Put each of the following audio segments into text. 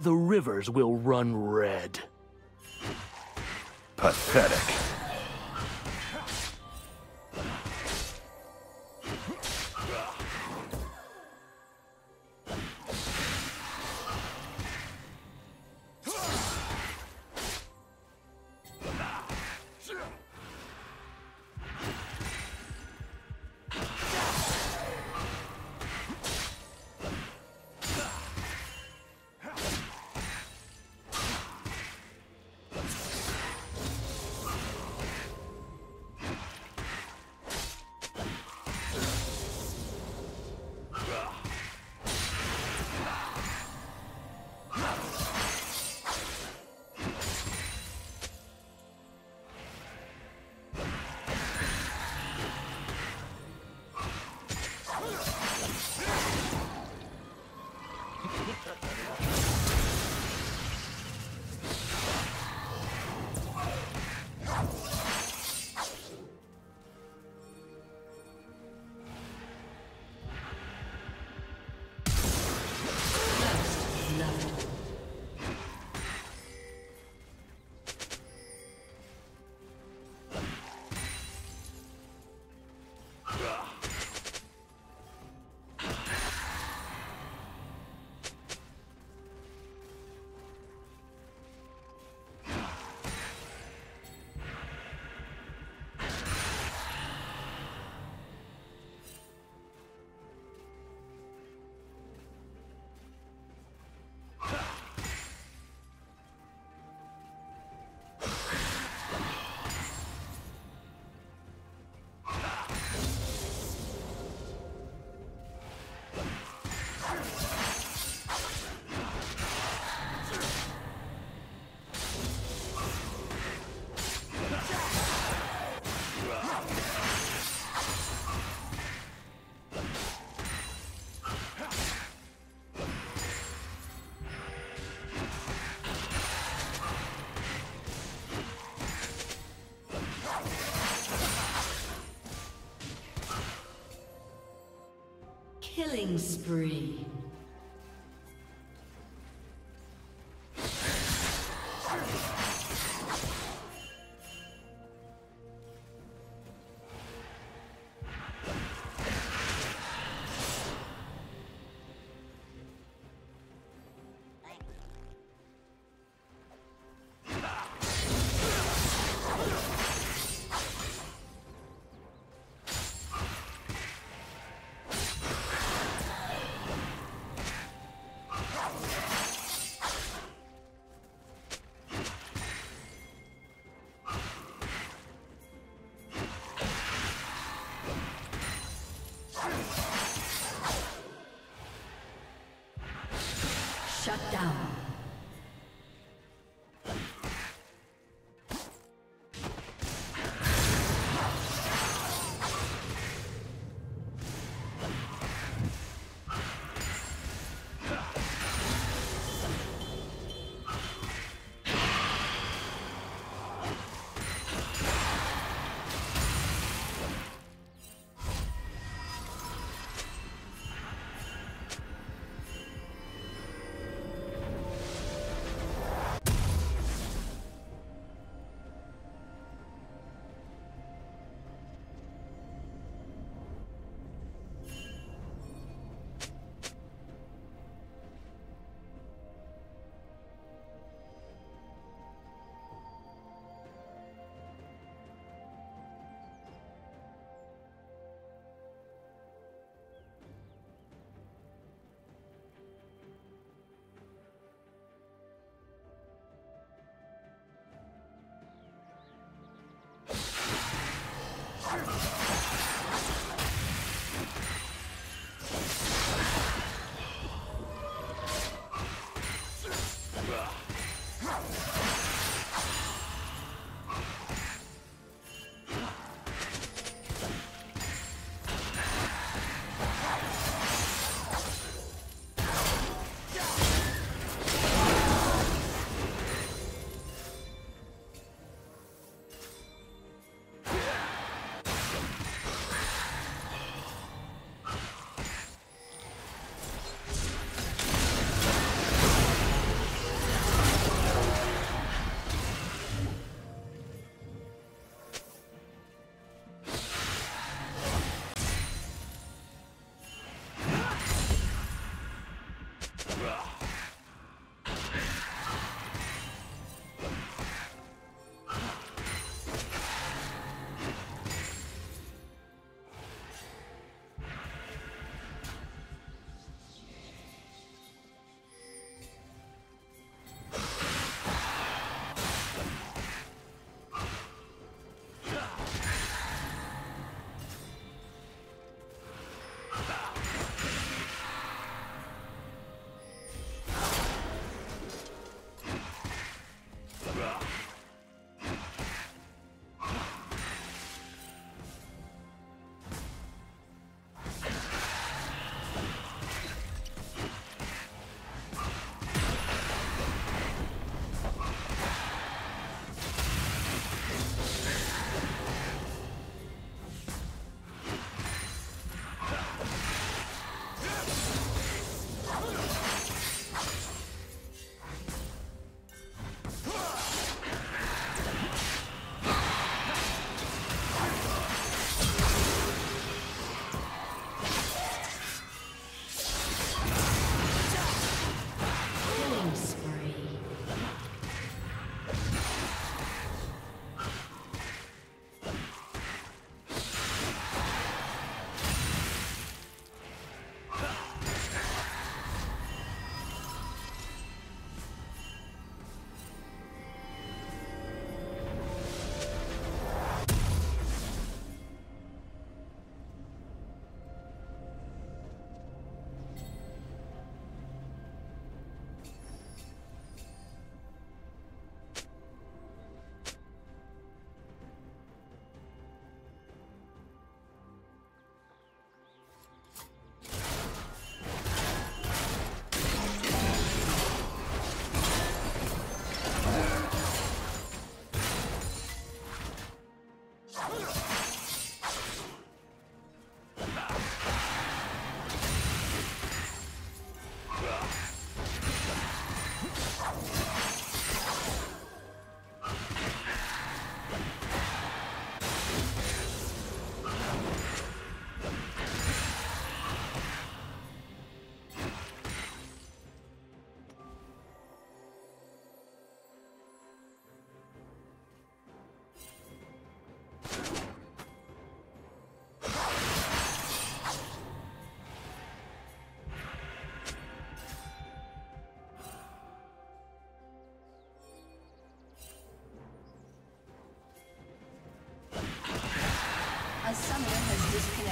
the rivers will run red. Pathetic. Killing spree. Shut down.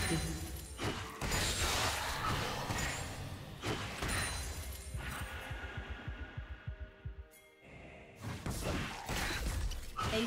active. A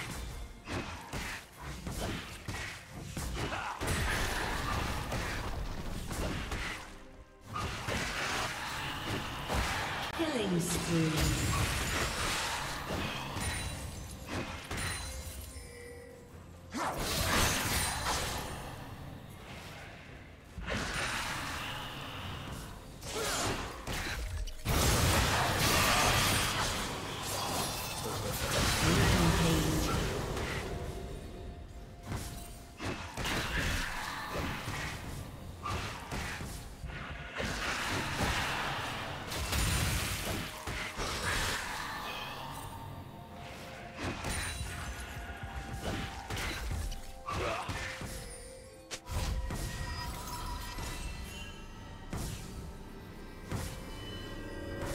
Killing spree.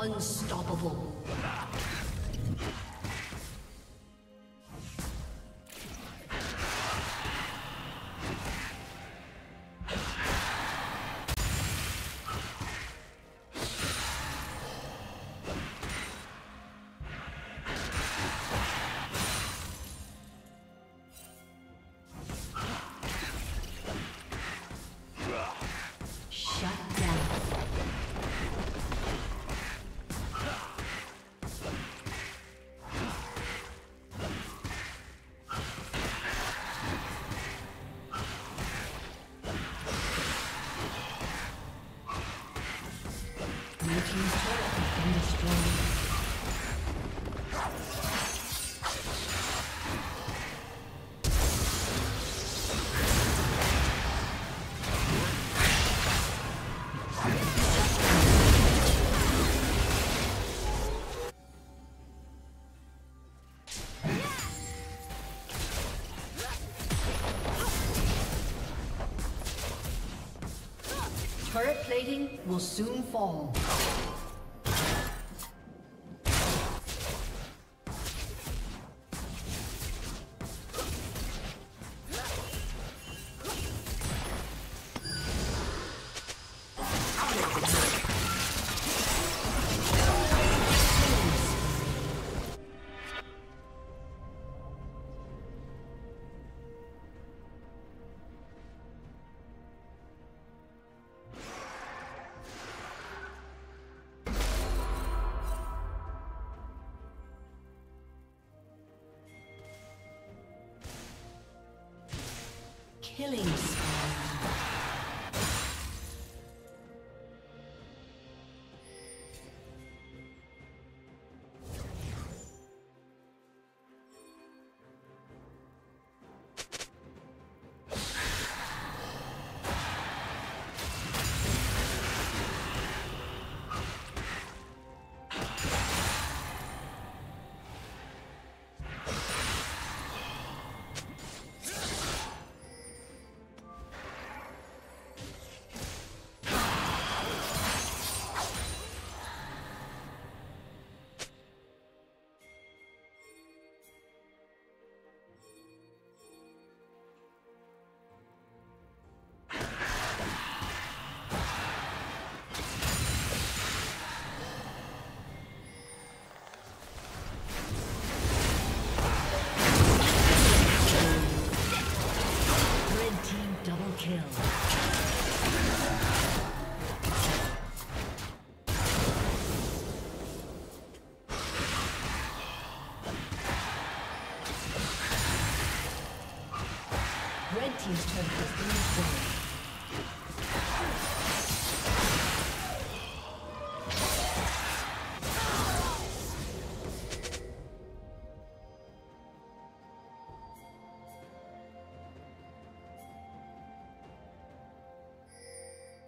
Unstoppable. Turret plating will soon fall. Killing Red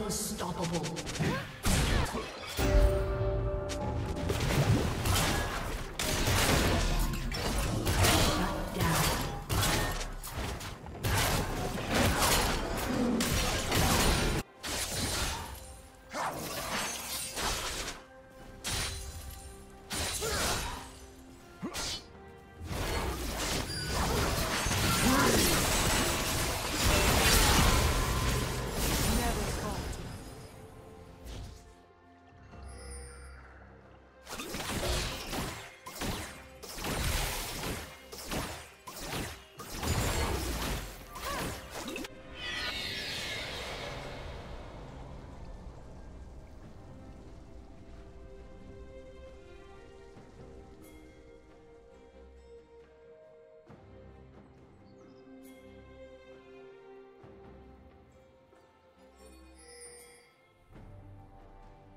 Unstoppable.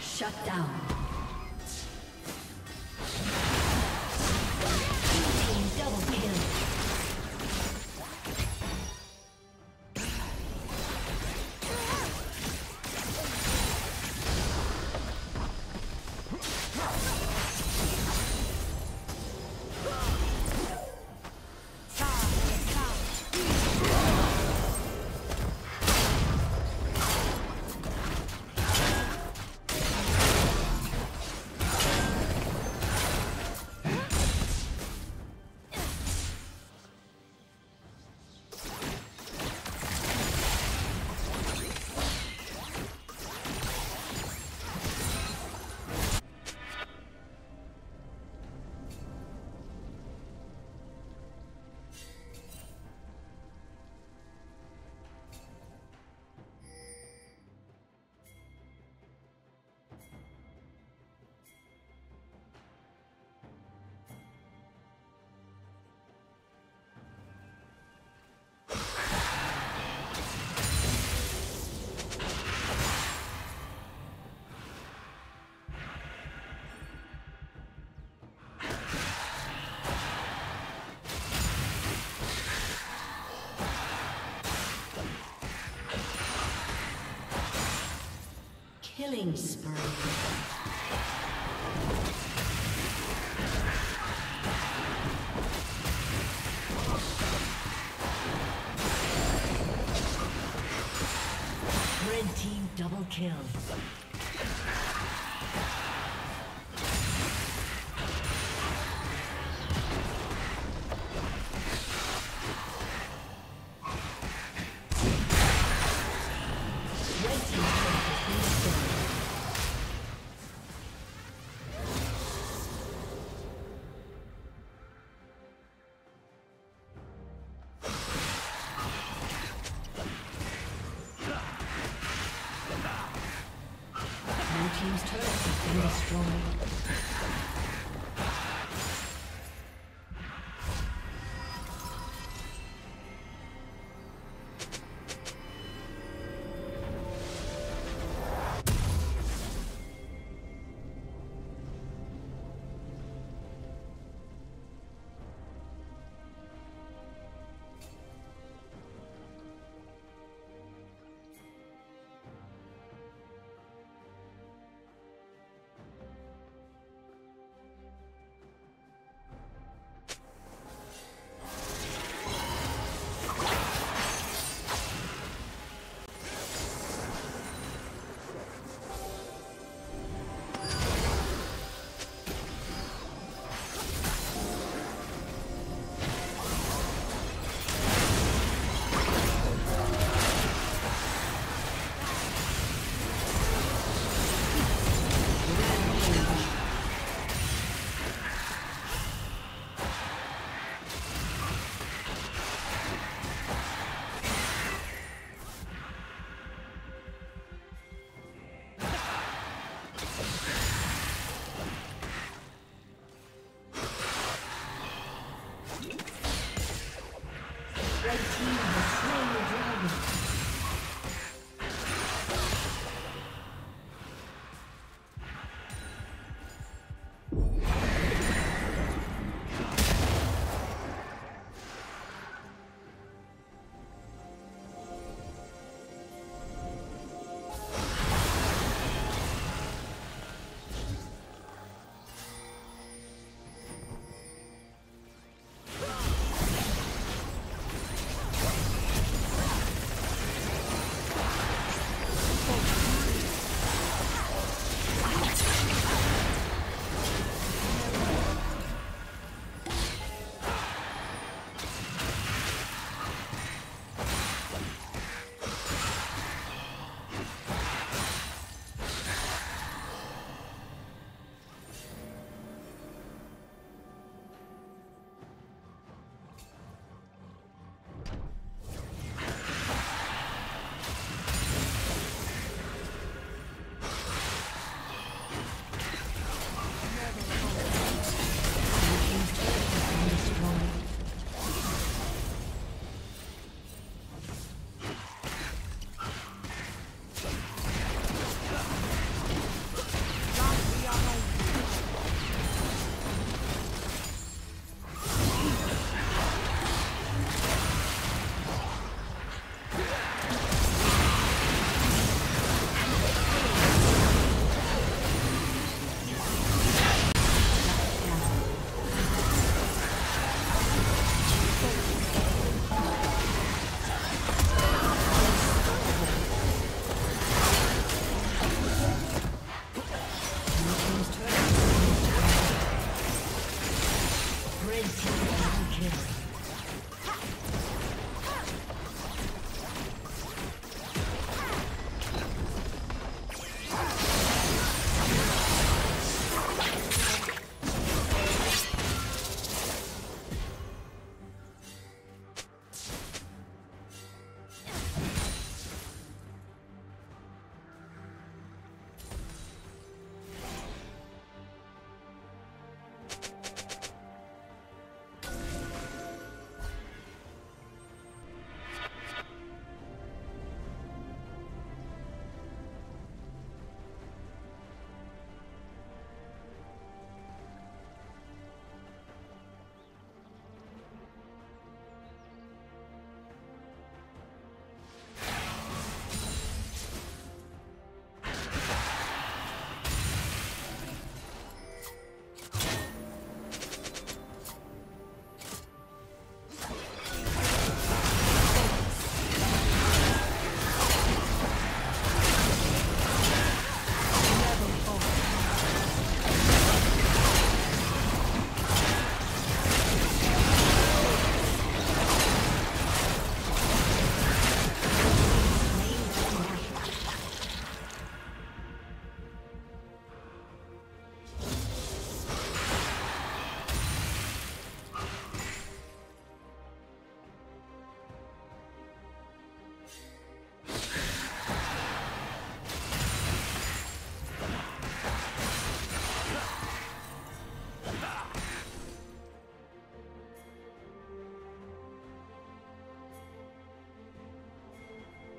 Shut down. Team double kill. Killing spree. Red team double kill. team's turret has been destroyed.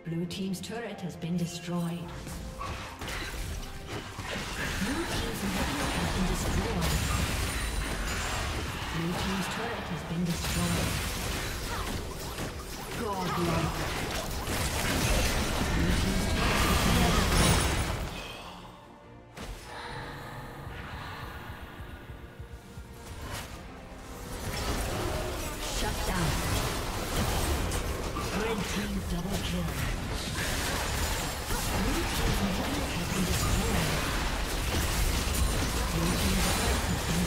Blue team's turret has been destroyed. Blue team's inhibitor has been destroyed. Blue team's turret has been destroyed. Godlike. Blue team's turret has been destroyed. Double kill. Blue team's inhibitor has been destroyed. Blue team's turret has been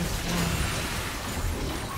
destroyed.